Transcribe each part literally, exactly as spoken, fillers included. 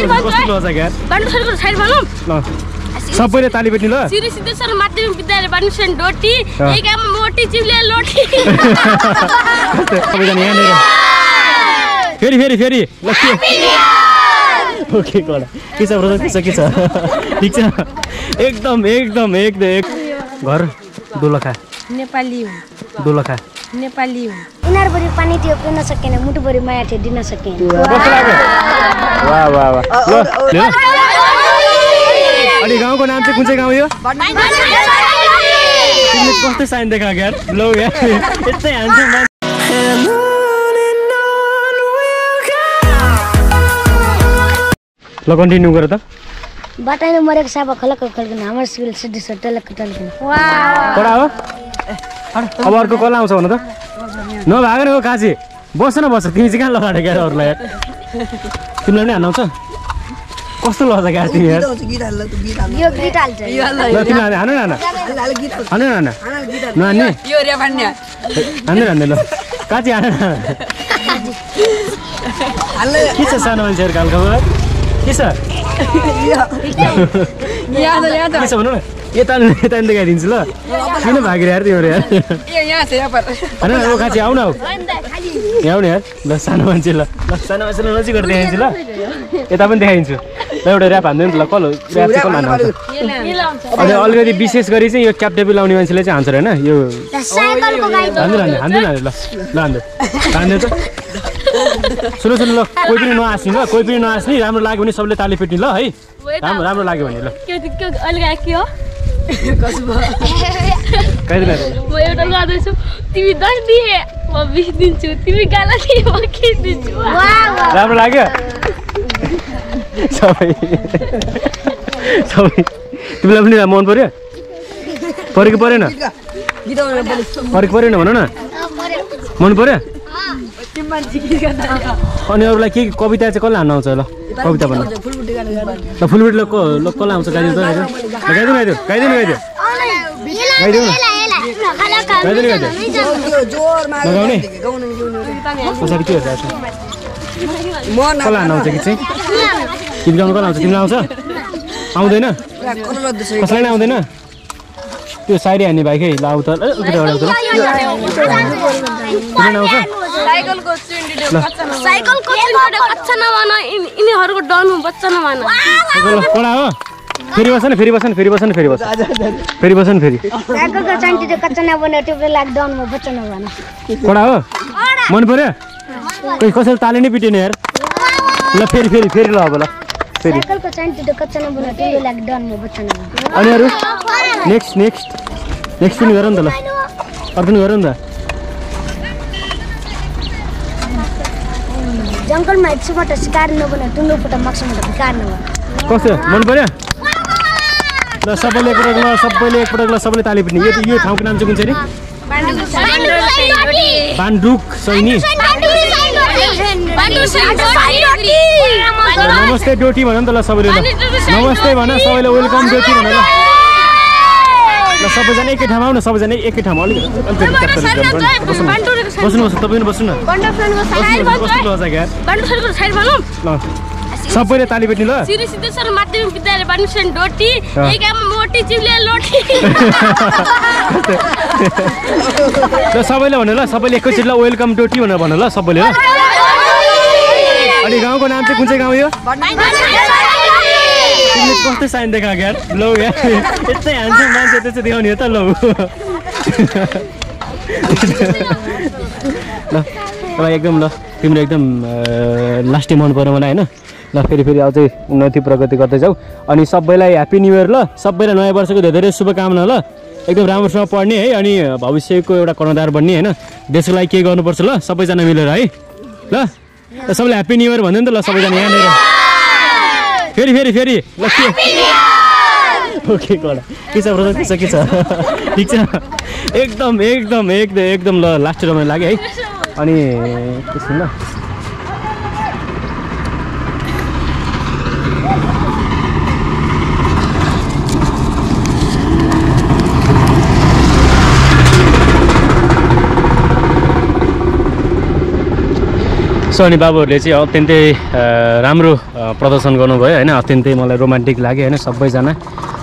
Sir, Nepali इनार बरी पानी थियो पिन सकेन मुटु बरी माया थियो दिन सकेन वाह वाह वाह अनि गाउँको नाम चाहिँ कुन चाहिँ गाउँ यो तिमीले कस्तो साइन देखा यार लो यार यस्तै हान्छ ल कन्टिन्यू गर त बाटाले मरेको साबा खलक खलक हाम्रो सिभिल सर्भिस टलक टलक वाह पढा हो अब अर्को कल आउँछ भन त नभागेन हो काजी बस न बस तिमी चाहिँ कहाँ लगाडे ग्यार अरुलाई यार तिमीलाई नि हानाउँछ कस्तो लज ग्यार तिमी यार गीत हाल्ला त गीत हाल्ला यो गीत हाल्छ यो हाल्ला ल तिमी हान न न हाल गीत हान न न हान न यो रे भन्ने हान न न ल काजी हान न हाल के छ सानो मान्छेहरु काल खबर के छ या या त के छ भन न ये तान ये तान देखा दिन चला किन्हें भाग रहा है तेरे यार ये यहाँ से यहाँ पर अरे वो कहाँ जाऊँ ना यार यार लसाना मंचला लसाना मंचला नज़ी करते हैं चला ये तापन देखा इंचु मैं उधर यार पांडे में कॉल यार से कॉल आना होता अरे ऑलरेडी बीसेस करी से ये कैप टेबल लाऊंगी मंचले से आंसर है ना ये सुनो सुनो लो कोई भी नोआस नहीं लो कोई भी नोआस नहीं राम लागे बनी सबले ताली पिटनी लो है राम राम लागे बनी लो क्यों क्यों अलग क्यों कसबा कहीं ना वो ये तो लगा देशो तीवी दस दिन है वो बीस दिन चुत तीवी गाला नहीं वो किस दिन चुत राम लागे सॉरी सॉरी तुम लोग अपने मौन पर है पर के पर है ना पर के पर है ना मनो ना मौन पर है अनि अरुलाई के कविता चाहिँ कसले हान्न आउँछ ल कविता भन्नु ल फुलबिट लोक लोक कसले आउँछ गाइदिनु त गाइदिनु गाइदिनु गाइदिनु गाइदिनु गाइदिनु गाइदिनु जोरमा गाउने पछाडी के हुन्छ म कसले हान्न आउँछ कि चाहिँ गीत गाउनु कसले आउँछ तिमीलाई आउँछ आउँदैन कसलाई नै आउँदैन त्यो सायरी हान्ने भाइ के लाउ त ल साइकल को चुन्डियो बच्चा न साइकल को चुन्डियो बच्चा न मानो इन इन्हीं हर को डॉन में बच्चा न मानो कोड़ा हो फेरी बसन फेरी बसन फेरी बसन फेरी बसन फेरी बसन फेरी साइकल को चुन्डियो बच्चा न मानो टिप्पे लाइक डॉन में बच्चा न मानो कोड़ा हो मन पड़े कोई कौशल ताले नहीं पीटे नहीं यार ला फेरी फेरी फेरी लाओ बोला फेरी साइकल को चुन्डियो बच्चा न मानो टिप्पे लाइक डॉन में बच्चा न मानो अन्य रूस नेक्स्ट नेक्स्ट नेक्स्ट तूने गरम दला और तूने गरम दा जंगल में एक सुबह शिकार न बने तुम लोग पता मक्सम में शिकार न बने कौन से मन पर है ना सब वाले एक पड़गला सब वाले एक पड़गला सब वाले ताली पड़नी ये ये ठाउं के नाम से कौन से नहीं बांडूक सैनी बांडूक सैनी नमस्ते ड्यूटी बना तो ला सब वाले नमस्ते बना सब वाले वेलकम ड्यूटी बना ला सब जने एक ठामाओ ना सब जने एक ठामाओ ले बसुन बसुन तपाईं बसुन बन्डर फ्रेन्ड को साइड बन्डर कस्तो लज यार बन्डर फ्रेन्ड को साइड भनौं ल सबैले ताली पिट्नु ल श्री सिद्धेश्वर माध्यमिक विद्यालय बन्डर डोटी यही काम मोटी चिउले लोटी ल सबैले भन ल सबैले एकैचोटी ल वेलकम डोटी भनेर भन ल सबैले ल अनि गाउँको नाम चाहिँ कुन चाहिँ गाउँ यो तिमीले कस्तो साइन देखा यार ल यार यस्तै हान्छ मान्छे त्यस्तो देखाउने हो त ल ल ल एकदम ल तिम्रो एकदम लास्ट मन पर्यो मलाई हैन ल फेरि फेरि अझै उन्नति प्रगति गर्दै जाऊ अनि सबैलाई ह्यापी न्यू इयर ल सबैलाई नयाँ वर्षको धेरै शुभकामना ल एकदम राम्रोसँग पढ्ने है अनि भविष्यको एउटा कर्णधार बन्ने हैन देशको लागि के गर्नुपर्छ ल सबैजना मिलेर है ल सबैलाई ह्यापी न्यू इयर भन्दैन त ल सबैजना यहाँ मेरो फेरि फेरि फेरि ल ओके कोडा के छ ब्रदर के छ के छ ठीक छ एकदम एकदम एकदम एकदम ल लास्ट रमाइलो लाग्यो है अनि त्यसो न सनी बाबुहरुले चाहिँ अत्यन्तै राम्रो प्रदर्शन गर्नुभयो हैन, अत्यन्तै मलाई रोमान्टिक लाग्यो हैन सबैजना,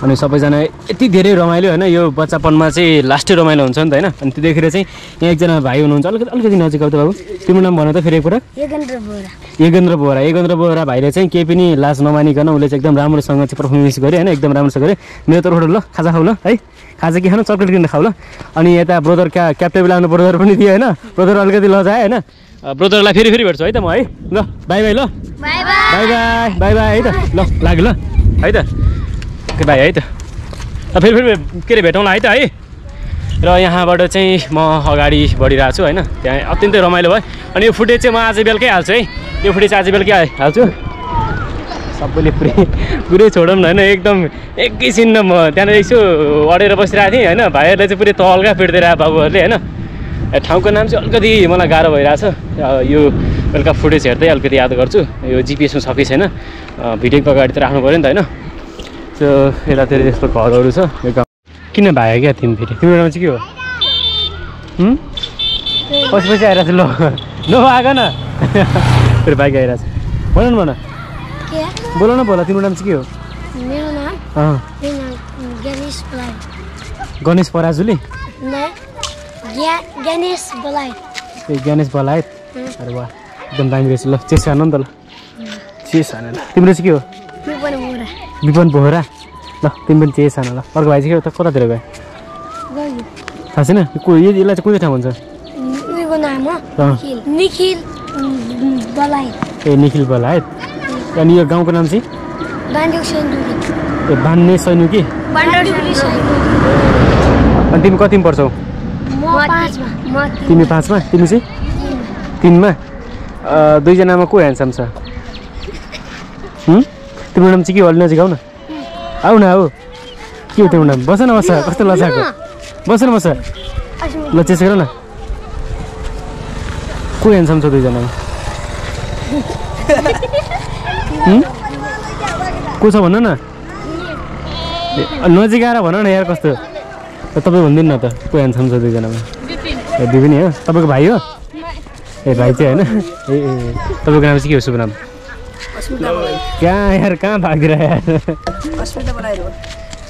अनि सबैजना यति धेरै रमाइलो हैन, यो बच्चापनमा चाहिँ लास्टै रमाइलो हुन्छ नि त हैन। अनि त्यो देखेर चाहिँ यहाँ एकजना भाइ हुनुहुन्छ, अलिकति अलिकति नजिक आउँ त बाबु, तिम्रो नाम भन त फेरि एकपटक। योगेन्द्र बोहरा। योगेन्द्र बोहरा योगेन्द्र बोहरा भाइले चाहिँ केही पनि लाज नमानिकन उले चाहिँ एकदम राम्रोसँग चाहिँ परफर्मेन्स गरे हैन, एकदम राम्रोसँग गरे। मेरो तर्फबाट ल खाजा खाऊ ल है, खाजा के खानु चकलेट किन्न खाऊ ल। अनि यता ब्रदर का क्याप्टन बेलाउनु ब्रदर पनि थियो हैन, ब्रदर अलिकति लजाए हैन, ब्रदरलाई फेरि फेरि भेट्छु है त म है। ल बाई बाई, ल बाई बाई बाई बाई है त, ल लाग्यो ल है त, ओके बाई है त, फेरि फेरि के अरे भेटौँला है त है। र यहाँबाट चाहिँ म अगाडि बढिरहेको छु होइन, त्यहाँ अत्यन्तै रमाइलो भयो। अनि यो फुटेज चाहिँ म आज बेलुकै हाल्छु है, यो फुटेज आज बेलुकै हाल्छु, सबैले पुरै पुरै छोडौँ न होइन, एकदम एकैछिनमा म त्यहाँनिर यसो अडेर बसिरहेको थिएँ होइन, भाइहरूले चाहिँ पुरै तल्का फेट्दै रहे बाबुहरूले होइन। ठाउँको नाम चाहिँ अलिकति मलाई गाह्रो भइरहेछ, यो बेलुका फुटेज हेर्दै अलिकति याद गर्छु, यो जिपिएसमा सके छैन, भिडियोको अगाडि त राख्नु पऱ्यो नि त होइन। त्यो यतातिर यस्तो घरहरू छ यो गाउँ, किन भायो क्या तिमी फेरि, तिम्रो नाम चाहिँ के हो? पछि पछि आइरहेको छ ल नभएको न फेरि बाइक आइरहेको छ, भन न भन बोल न बोल, तिम्रो नाम चाहिँ के हो? मेरो नाम गणेश पराजुली, ज्ञानेश बलायत। ए ज्ञानेश बलायत, अरे वाह एकदम दामी रहेछ। ल चेस खानु नि त, ल चेस खानु। ल तिम्रो चाहिँ के हो? विपन बोहरा। ल तिमी पनि चेस खानु। ल अर्को भाइ चाहिँ के हो त, कतातिर गयो थाहा छैन? यसलाई चाहिँ कुन चाहिँ ठाउँ हुन्छ? ए निखिल बलायत। अनि यो गाउँको नाम चाहिँ? ए बान्ने सैनुकी। अनि तिमी कतिमा पर्छौ? तिमी पाँचमा, तिमी चाहिँ तिनमा। दुईजनामा को ह्यान्डसम छ? तिम्रो नाम चाहिँ के हो? अलि नजिक आऊ न, आऊ न आऊ, के हो तिम्रो नाम? बस न बस, कस्तो लजाएको, बस न बस। ल चेस गर न, को ह्यान्डसम छ दुईजनामा? को छ भन न, नजिक आएर भन न यार, कस्तो तपाईँ भनिदिनु न त, को ह्यान्डसम छ दुईजनामा? ए दिदी नि हो, तपाईँको भाइ हो? ए भाइ चाहिँ होइन। ए ए तपाईँको नाम चाहिँ के हो? शुभ नाम? कहाँ यार कहाँ भागेर यार,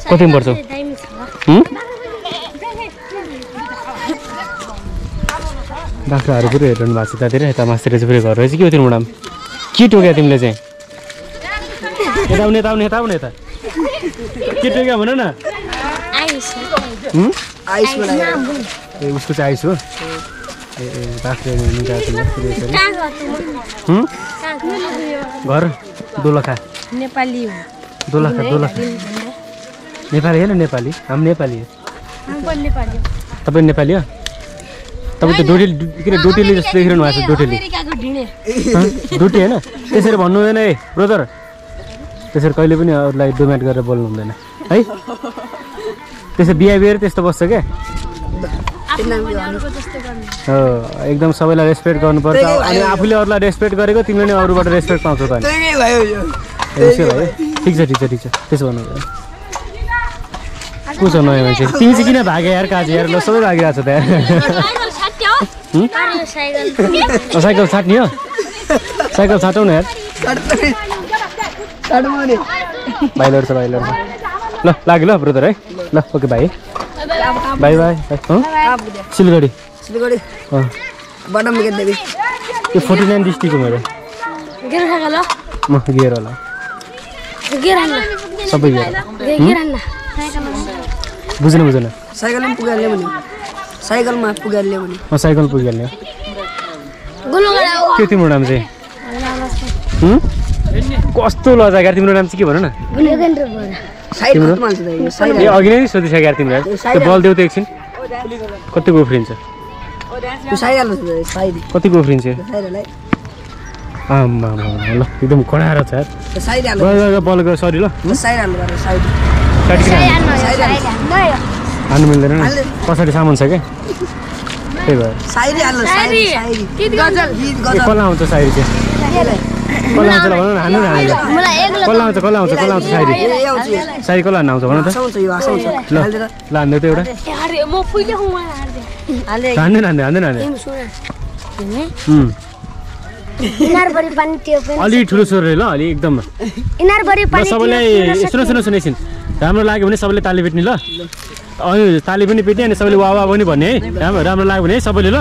कतिमा पर्छौ? बाख्राहरू पुरै हेरिरहनु भएको छ त्यहाँतिर, यता मासतिर चाहिँ पुरै घर रहेछ। के हो तिम्रो नाम? के टोक्या तिमीले चाहिँ? यता आउने यता आउने यता आउने यता, के टोक्या भन न? ए उसको चाहिँ आइस हो। ए ए बाख्रे घर दोलखा, नेपाली हो। दोलखा दोलखा नेपाली होइन? नेपाली हामी नेपाली हो। तपाईँ नेपाली हो? तपाईँ त डोटेली के अरे डोटेली जस्तो देखिरहनु भएको छ, डोटेली डोटी होइन? त्यसरी भन्नु हुँदैन है ब्रदर, त्यसरी कहिले पनि अरूलाई डोमेट गरेर बोल्नु हुँदैन है, त्यसो बिहेभियर त्यस्तो बस्छ क्या हो, एकदम सबैलाई रेस्पेक्ट गर्नुपर्छ। अनि आफूले अरूलाई रेस्पेक्ट गरेको तिमीले नै अरूबाट रेस्पेक्ट पाउँछौ त होइन? ठिक छ ठिक छ ठिक छ, त्यसो भन्नु को छ नयाँ मान्छे? तिमी चाहिँ किन भाग्यो यार काजी यार, ल सबै भागिरहेको छ त यार। साइकल छाट्ने हो? साइकल छाटौँ न यार, भाइ लड्छ भाइ लड्छ। ल लाग्यो ल ब्रदर है, ल ओके भाइ, बाई बाई। सिलगढी? सिलगढी यो फोर्टी नाइन डिस्ट्रिक्ट हो मेरो, म गेर होला सबै बुझ्नु बुझ्नु। साइकलमा पुगिहाल्ने भने साइकलमा पुगिहाल्ने भने म साइकल पुगिहाल्ने हो। के तिम्रो नाम चाहिँ? कस्तो लजागार तिम्रो नाम चाहिँ के भन न? ए अघि नै सोधिसक्यो यार तिमीलाई, त्यो बल देऊ त एकछिन, कति उफ्रिन्छ कति उफ्रिन्छ? आम्मा ल एकदम कडाएर छ यार, बल गयो सरी। ल हाल्नु मिल्दैन पछाडि सामान छ क्या, त्यही भएर कसलाई आउँछ सायरी चाहिँ? कसलाई आउँछ भन न, हाल्नु न हाल्नु, कसलाई आउँछ कसलाई आउँछ कसलाई आउँछ सायरी? सायरी कसलाई हाल्नु आउँछ भन त? ल ल हान्दै त एउटा हान्दैन हान्दै हान्दैन हान्दैन इनार बड़ी पानी थियो पनि अलि ठुलो सोरे ल अलि एकदम इनार बड़ी पानी सबैलाई सुन सुन सुनेछिन राम्रो लाग्यो भने सबैले ताली पिट्ने ल अनि ताली पनि पिट्ने अनि सबैले वाह वाह पनि भन्ने है राम्रो राम्रो लाग्यो भने सबैले ल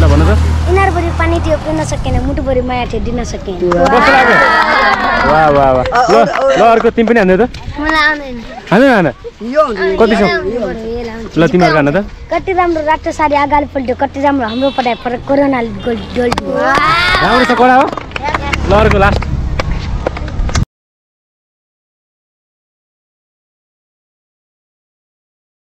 ल भन त इनार बड़ी पानी थियो पिन सकेन मुटु बड़ी माया थियो दिन सकेन कस्तो लाग्यो वाह वाह वाह ल अर्को तिमी पनि हान्दै त मलाई आउँदैन हैन हैन यो कति छ ल तिमी हान्न त कति राम्रो रातो साडी आगाले पल्ट्यो कति राम्रो हाम्रो पढाइ फरक कोरोनाले गोल डोल्यो राम्रो छ कडा हो ल अर्को लास्ट